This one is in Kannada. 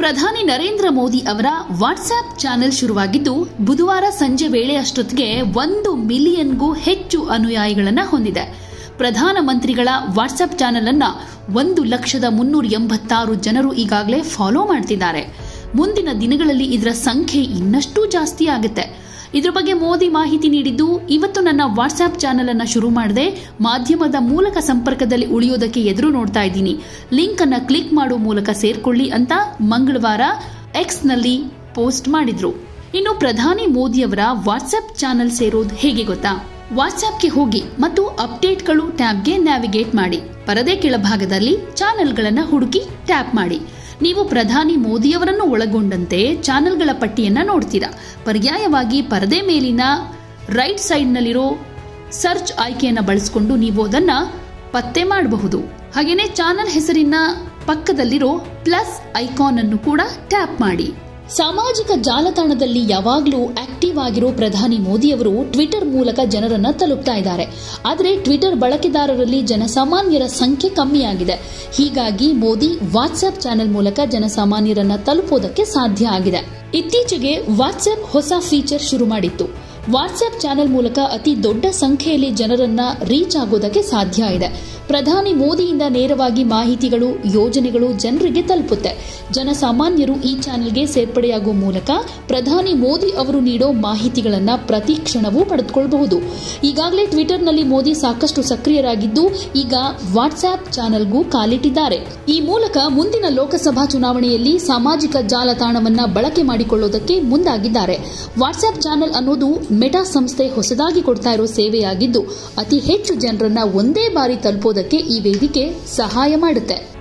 ಪ್ರಧಾನಿ ನರೇಂದ್ರ ಮೋದಿ ಅವರ ವಾಟ್ಸ್ಆಪ್ ಚಾನೆಲ್ ಶುರುವಾಗಿದ್ದು ಬುಧವಾರ ಸಂಜೆ ವೇಳೆ ಅಷ್ಟೊತ್ತಿಗೆ 1 ಮಿಲಿಯನ್ಗೂ ಹೆಚ್ಚು ಅನುಯಾಯಿಗಳನ್ನು ಹೊಂದಿದೆ. ಪ್ರಧಾನಮಂತ್ರಿಗಳ ವಾಟ್ಸ್ಆಪ್ ಚಾನೆಲ್ ಅನ್ನು 1,386 ಜನರು ಈಗಾಗಲೇ ಫಾಲೋ ಮಾಡ್ತಿದ್ದಾರೆ. ಮುಂದಿನ ದಿನಗಳಲ್ಲಿ ಇದರ ಸಂಖ್ಯೆ ಇನ್ನಷ್ಟು ಜಾಸ್ತಿ ಆಗುತ್ತೆ. ಇದರ ಬಗ್ಗೆ ಮೋದಿ ಮಾಹಿತಿ ನೀಡಿದ್ದು, ಇವತ್ತು ನನ್ನ ವಾಟ್ಸ್ಆಪ್ ಚಾನೆಲ್ ಅನ್ನು ಶುರು ಮಾಡಿದೆ. ಮಾಧ್ಯಮದ ಮೂಲಕ ಸಂಪರ್ಕದಲ್ಲಿ ಉಳಿಯೋದಕ್ಕೆ ಎದುರು ನೋಡ್ತಾ ಇದ್ದೀನಿ. ಲಿಂಕ್ ಅನ್ನು ಕ್ಲಿಕ್ ಮಾಡುವ ಮೂಲಕ ಸೇರ್ಕೊಳ್ಳಿ ಅಂತ ಮಂಗಳವಾರ ಎಕ್ಸ್ ನಲ್ಲಿ ಪೋಸ್ಟ್ ಮಾಡಿದ್ರು. ಇನ್ನು ಪ್ರಧಾನಿ ಮೋದಿಯವರ ವಾಟ್ಸ್ಆಪ್ ಚಾನೆಲ್ ಸೇರೋದು ಹೇಗೆ ಗೊತ್ತಾ? ವಾಟ್ಸ್ಆಪ್ಗೆ ಹೋಗಿ ಮತ್ತು ಅಪ್ಡೇಟ್ಗಳು ಟ್ಯಾಬ್ಗೆ ನ್ಯಾವಿಗೇಟ್ ಮಾಡಿ. ಪರದೆ ಕೆಳಭಾಗದಲ್ಲಿ ಚಾನೆಲ್ಗಳನ್ನು ಹುಡುಕಿ ಟ್ಯಾಪ್ ಮಾಡಿ. ನೀವು ಪ್ರಧಾನಿ ಮೋದಿಯವರನ್ನು ಒಳಗೊಂಡಂತೆ ಚಾನೆಲ್ಗಳ ಪಟ್ಟಿಯನ್ನು ನೋಡ್ತೀರಾ. ಪರ್ಯಾಯವಾಗಿ ಪರದೆ ಮೇಲಿನ ರೈಟ್ ಸೈಡ್ನಲ್ಲಿರೋ ಸರ್ಚ್ ಆಯ್ಕೆಯನ್ನು ಬಳಸಿಕೊಂಡು ನೀವು ಅದನ್ನು ಪತ್ತೆ ಮಾಡಬಹುದು. ಹಾಗೆಯೇ ಚಾನೆಲ್ ಹೆಸರಿನ ಪಕ್ಕದಲ್ಲಿರೋ ಪ್ಲಸ್ ಐಕಾನ್ ಅನ್ನು ಕೂಡ ಟ್ಯಾಪ್ ಮಾಡಿ. ಸಾಮಾಜಿಕ ಜಾಲತಾಣದಲ್ಲಿ ಯಾವಾಗಲೂ ಆಕ್ಟಿವ್ ಆಗಿರೋ ಪ್ರಧಾನಿ ಮೋದಿಯವರು ಟ್ವಿಟರ್ ಮೂಲಕ ಜನರನ್ನು ತಲುಪ್ತಾ ಇದ್ದಾರೆ. ಆದರೆ ಟ್ವಿಟರ್ ಬಳಕೆದಾರರಲ್ಲಿ ಜನಸಾಮಾನ್ಯರ ಸಂಖ್ಯೆ ಕಮ್ಮಿಯಾಗಿದೆ. ಹೀಗಾಗಿ ಮೋದಿ ವಾಟ್ಸ್ಆಪ್ ಚಾನೆಲ್ ಮೂಲಕ ಜನಸಾಮಾನ್ಯರನ್ನು ತಲುಪೋದಕ್ಕೆ ಸಾಧ್ಯ ಆಗಿದೆ. ಇತ್ತೀಚೆಗೆ ವಾಟ್ಸ್ಆಪ್ ಹೊಸ ಫೀಚರ್ ಶುರು ಮಾಡಿತ್ತು. ವಾಟ್ಸ್ಆಪ್ ಚಾನೆಲ್ ಮೂಲಕ ಅತಿ ದೊಡ್ಡ ಸಂಖ್ಯೆಯಲ್ಲಿ ಜನರನ್ನ ರೀಚ್ ಆಗೋದಕ್ಕೆ ಸಾಧ್ಯ ಇದೆ. ಪ್ರಧಾನಿ ಮೋದಿಯಿಂದ ನೇರವಾಗಿ ಮಾಹಿತಿಗಳು, ಯೋಜನೆಗಳು ಜನರಿಗೆ ತಲುಪುತ್ತೆ. ಜನಸಾಮಾನ್ಯರು ಈ ಚಾನೆಲ್ಗೆ ಸೇರ್ಪಡೆಯಾಗುವ ಮೂಲಕ ಪ್ರಧಾನಿ ಮೋದಿ ಅವರು ನೀಡೋ ಮಾಹಿತಿಗಳನ್ನ ಪ್ರತಿ ಕ್ಷಣವೂ ಪಡೆದುಕೊಳ್ಳಬಹುದು. ಈಗಾಗಲೇ ಟ್ವಿಟರ್ನಲ್ಲಿ ಮೋದಿ ಸಾಕಷ್ಟು ಸಕ್ರಿಯರಾಗಿದ್ದು, ಈಗ ವಾಟ್ಸ್ಆಪ್ ಚಾನೆಲ್ಗೂ ಕಾಲಿಟ್ಟಿದ್ದಾರೆ. ಈ ಮೂಲಕ ಮುಂದಿನ ಲೋಕಸಭಾ ಚುನಾವಣೆಯಲ್ಲಿ ಸಾಮಾಜಿಕ ಜಾಲತಾಣವನ್ನ ಬಳಕೆ ಮಾಡಿಕೊಳ್ಳೋದಕ್ಕೆ ಮುಂದಾಗಿದ್ದಾರೆ. ವಾಟ್ಸ್ಆಪ್ ಚಾನೆಲ್ ಅನ್ನೋದು ಮೆಟಾ ಸಂಸ್ಥೆ ಹೊಸದಾಗಿ ಕೊಡ್ತಾ ಇರೋ ಸೇವೆಯಾಗಿದ್ದು, ಅತಿ ಹೆಚ್ಚು ಜನರನ್ನ ಒಂದೇ ಬಾರಿ ತಲುಪೋದಕ್ಕೆ ಈ ವೇದಿಕೆ ಸಹಾಯ ಮಾಡುತ್ತೆ.